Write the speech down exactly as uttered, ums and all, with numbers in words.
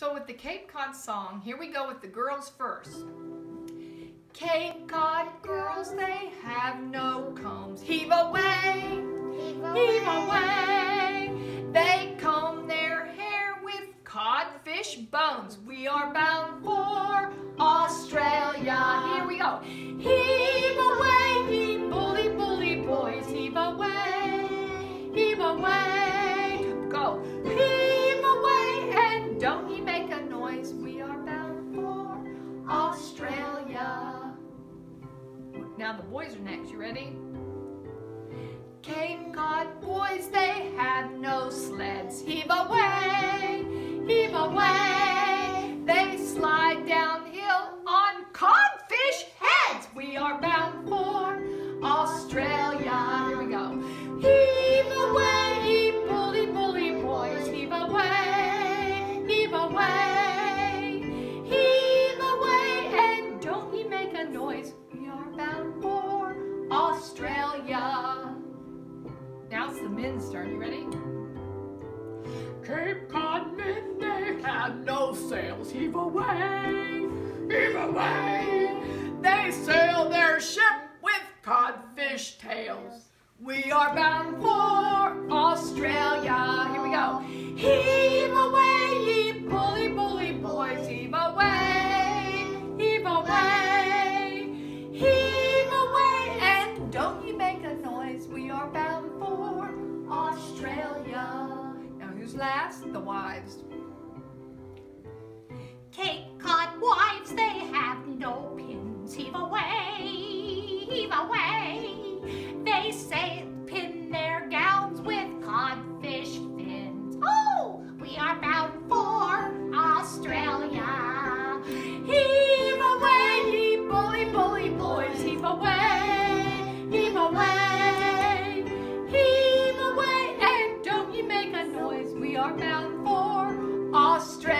So with the Cape Cod song, here we go with the girls first. Cape Cod girls, they have no combs. Heave away, heave away. Heave away. They comb their hair with codfish bones. We are bound for Australia. Here we go. Heave away, ye bully, bully boys. Heave away, heave away. Go. Heave away, and don't ye make a noise. We are bound for Australia. Now the boys are next. You ready? Cape Cod boys, they have no sleds. Heave away, heave away. They slide downhill on codfish heads. We are bound for Australia. Here we go. Heave away, ye bully, bully boys. Heave away, heave away. Heave away, and don't ye make a noise. For Australia. Now it's the men's turn. You ready? Cape Cod men, they have no sails. Heave away, heave away. They sail their ship with codfish tails. We are bound for Australia. Here we go. Heave away, ye bully, bully boys. Heave away, heave away. Bound for Australia. Now who's last? The wives. Cape Cod wives, they have no pins. Heave away, heave away. They say pin their gowns with codfish fins. Oh, we are bound for Australia. Heave away, ye bully, bully boys. Heave away, heave away. We are bound for Australia.